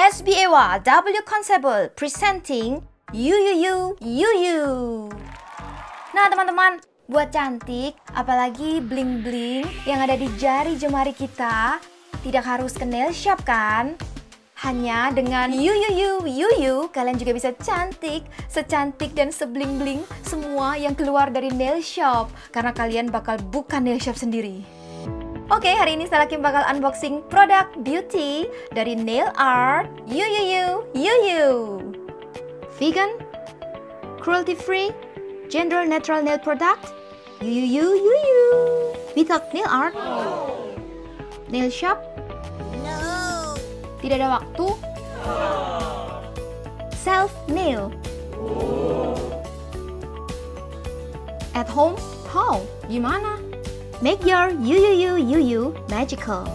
SBAW Conceptual presenting Yu Yu Yu Yu. Nah teman-teman, buat cantik, apalagi bling-bling yang ada di jari jemari kita, tidak harus ke nail shop kan? Hanya dengan Yu Yu Yu Yu Yu, kalian juga bisa cantik, secantik dan sebling-bling semua yang keluar dari nail shop. Karena kalian bakal buka nail shop sendiri. Oke, hari ini Stella Kim bakal unboxing produk beauty dari nail art Yu Yu Yu Yu Yu. Vegan, cruelty free, gender neutral nail product Yu Yu Yu Yu Yu. Without nail art, nail shop, tidak ada waktu. Self nail. At home, how? Gimana? Make your Yu Yu Yu Yu Yu magical.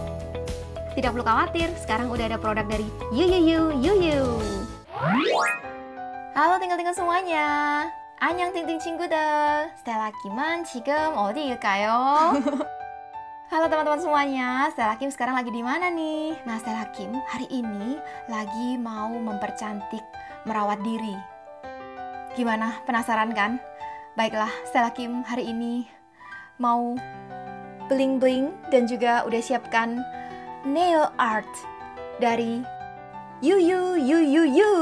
Tidak perlu khawatir, sekarang udah ada produk dari Yu Yu Yu Yu Yu. Halo tinggal-tinggal semuanya. 안녕 tingting 친구들. Stella Kim은 지금 어디일까요? Halo teman-teman semuanya, Stella Kim sekarang lagi di mana nih? Nah, Stella Kim hari ini lagi mau mempercantik, merawat diri. Gimana? Penasaran kan? Baiklah, Stella Kim hari ini mau bling-bling dan juga udah siapkan nail art dari Yu Yu Yu Yu Yu.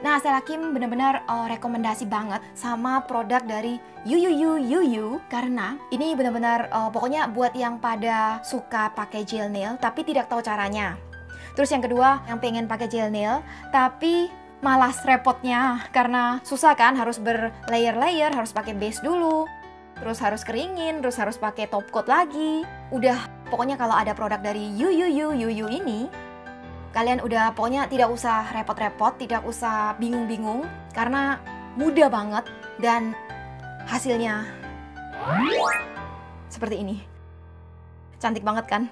Nah, Stella Kim benar-benar rekomendasi banget sama produk dari Yu Yu Yu Yu Yu, karena ini benar-benar pokoknya buat yang pada suka pakai gel nail tapi tidak tahu caranya. Terus yang kedua, yang pengen pakai gel nail tapi malas, repotnya karena susah kan, harus berlayer-layer, harus pakai base dulu, terus harus keringin, terus harus pakai top coat lagi. Udah, pokoknya kalau ada produk dari Yu Yu Yu Yu Yu ini, kalian udah pokoknya tidak usah repot-repot, tidak usah bingung-bingung, karena mudah banget dan hasilnya seperti ini. Cantik banget kan?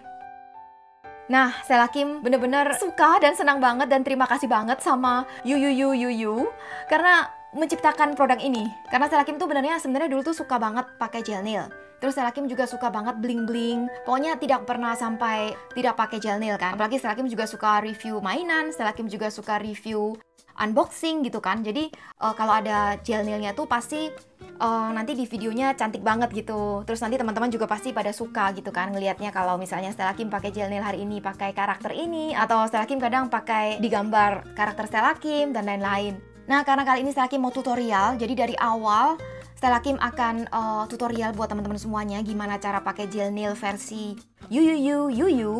Nah, Stella Kim bener-bener suka dan senang banget dan terima kasih banget sama Yu Yu Yu Yu Yu karena menciptakan produk ini. Karena Stella Kim tuh sebenarnya dulu tuh suka banget pakai gel nail. Terus Stella Kim juga suka banget bling-bling, pokoknya tidak pernah sampai tidak pakai gel nail kan. Apalagi Stella Kim juga suka review mainan, Stella Kim juga suka review unboxing gitu kan. Jadi kalau ada gel nailnya tuh pasti nanti di videonya cantik banget gitu. Terus nanti teman-teman juga pasti pada suka gitu kan ngelihatnya, kalau misalnya Stella Kim pakai gel nail hari ini pakai karakter ini, atau Stella Kim kadang pakai digambar karakter Stella Kim dan lain-lain. Nah, karena kali ini Stella Kim mau tutorial, jadi dari awal Stella Kim akan tutorial buat teman-teman semuanya gimana cara pakai gel nail versi Yu Yu Yu Yu Yu.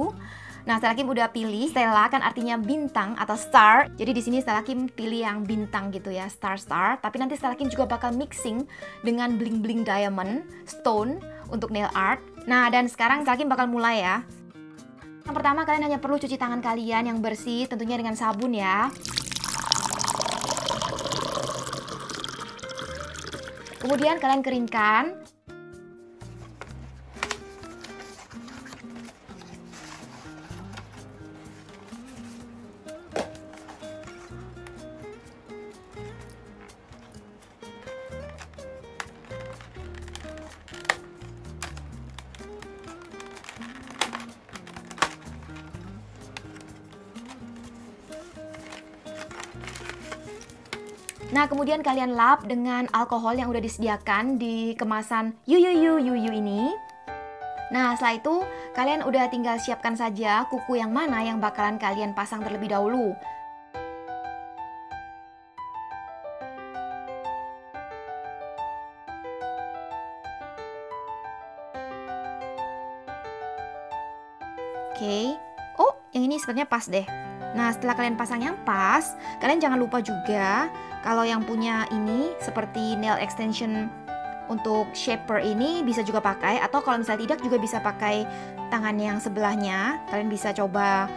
Nah, Stella Kim udah pilih. Stella kan artinya bintang atau star. Jadi di sini Stella Kim pilih yang bintang gitu ya, star. Tapi nanti Stella Kim juga bakal mixing dengan bling-bling diamond, stone untuk nail art. Nah, dan sekarang Stella Kim bakal mulai ya. Yang pertama, kalian hanya perlu cuci tangan kalian yang bersih, tentunya dengan sabun ya. Kemudian kalian keringkan. Nah, kemudian kalian lap dengan alkohol yang udah disediakan di kemasan Yu Yu Yu Yu Yu ini. Nah, setelah itu kalian udah tinggal siapkan saja kuku yang mana yang bakalan kalian pasang terlebih dahulu. Oke. Oh, yang ini sepertinya pas deh. Nah, setelah kalian pasang yang pas, kalian jangan lupa juga kalau yang punya ini seperti nail extension untuk shaper ini bisa juga pakai, atau kalau misalnya tidak juga bisa pakai tangan yang sebelahnya. Kalian bisa coba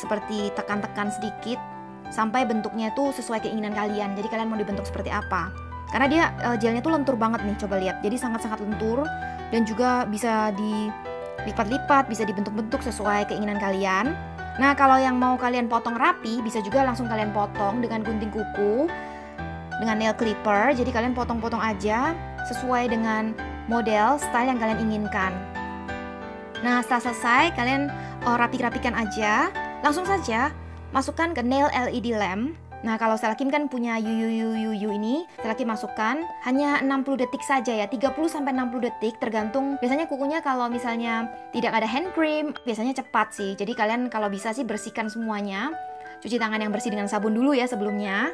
seperti tekan-tekan sedikit sampai bentuknya itu sesuai keinginan kalian. Jadi kalian mau dibentuk seperti apa? Karena dia gelnya tuh lentur banget nih, coba lihat. Jadi sangat-sangat lentur dan juga bisa dilipat-lipat, bisa dibentuk-bentuk sesuai keinginan kalian. Nah, kalau yang mau kalian potong rapi, bisa juga langsung kalian potong dengan gunting kuku, dengan nail clipper. Jadi kalian potong-potong aja sesuai dengan model, style yang kalian inginkan. Nah, setelah selesai, kalian rapi-rapikan aja. Langsung saja, masukkan ke nail LED lamp. Nah, kalau Stella Kim kan punya Yu Yu ini, Stella Kim masukkan hanya 60 detik saja ya, 30-60 detik tergantung. Biasanya kukunya kalau misalnya tidak ada hand cream, biasanya cepat sih. Jadi kalian kalau bisa sih bersihkan semuanya. Cuci tangan yang bersih dengan sabun dulu ya sebelumnya.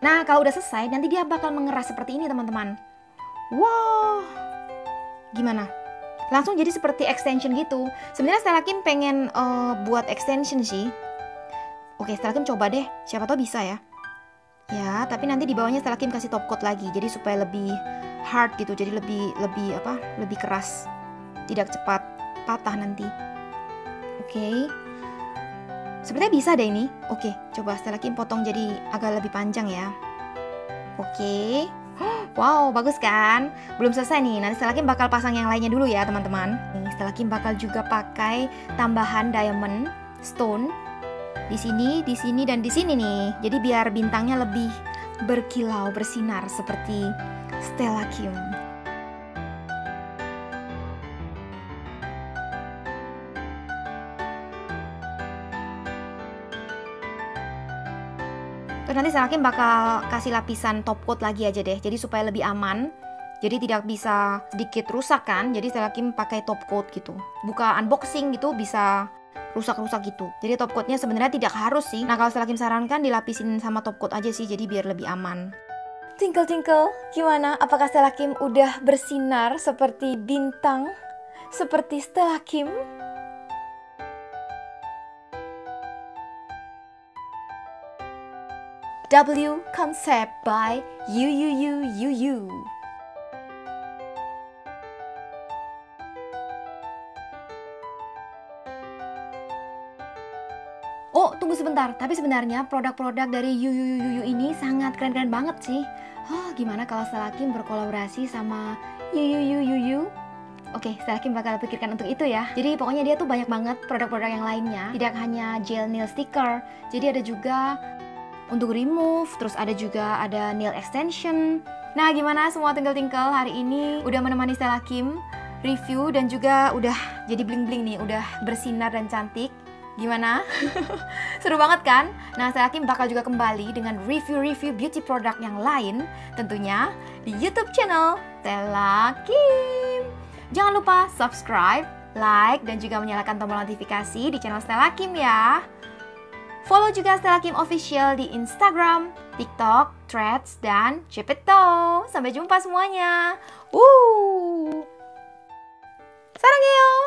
Nah, kalau udah selesai, nanti dia bakal mengeras seperti ini teman-teman. Wow, gimana? Langsung jadi seperti extension gitu. Sebenarnya Stella Kim pengen buat extension sih. Oke, Stella Kim coba deh, siapa tahu bisa ya. Ya, tapi nanti di bawahnya Stella Kim kasih top coat lagi, jadi supaya lebih hard gitu, jadi lebih keras, tidak cepat patah nanti. Oke, sepertinya bisa deh ini. Oke, coba Stella Kim potong jadi agak lebih panjang ya. Oke. Wow, bagus kan? Belum selesai nih, nanti Stella Kim bakal pasang yang lainnya dulu ya teman-teman. Stella Kim bakal juga pakai tambahan diamond stone di sini, dan di sini nih. Jadi biar bintangnya lebih berkilau, bersinar seperti Stella Kim. Terus nanti Stella Kim bakal kasih lapisan top coat lagi aja deh, jadi supaya lebih aman, jadi tidak bisa sedikit rusak kan. Jadi Stella Kim pakai top coat gitu, buka unboxing gitu bisa rusak-rusak gitu. Jadi top coatnya sebenarnya tidak harus sih. Nah, kalau Stella Kim sarankan dilapisin sama top coat aja sih, jadi biar lebih aman. Twinkle-twinkle, gimana? Apakah Stella Kim udah bersinar seperti bintang, seperti Stella Kim? SBAW Concept by Yu Yu Yu Yu. Oh, tunggu sebentar, tapi sebenarnya produk-produk dari Yu Yu ini sangat keren-keren banget sih. Oh, gimana kalau Stella Kim berkolaborasi sama Yu Yu? Oke, Stella Kim bakal pikirkan untuk itu ya. Jadi pokoknya dia tuh banyak banget produk-produk yang lainnya. Tidak hanya gel nail sticker, jadi ada juga untuk remove, terus ada juga ada nail extension. Nah, gimana semua twinkle-twinkle, hari ini udah menemani Stella Kim review dan juga udah jadi bling-bling nih, udah bersinar dan cantik. Gimana? Seru banget kan? Nah, Stella Kim bakal juga kembali dengan review-review beauty product yang lain tentunya di YouTube channel Stella Kim. Jangan lupa subscribe, like, dan juga menyalakan tombol notifikasi di channel Stella Kim ya. Follow juga Stella Kim Official di Instagram, TikTok, Threads, dan ZEPETO. Sampai jumpa semuanya. Sarangheyo.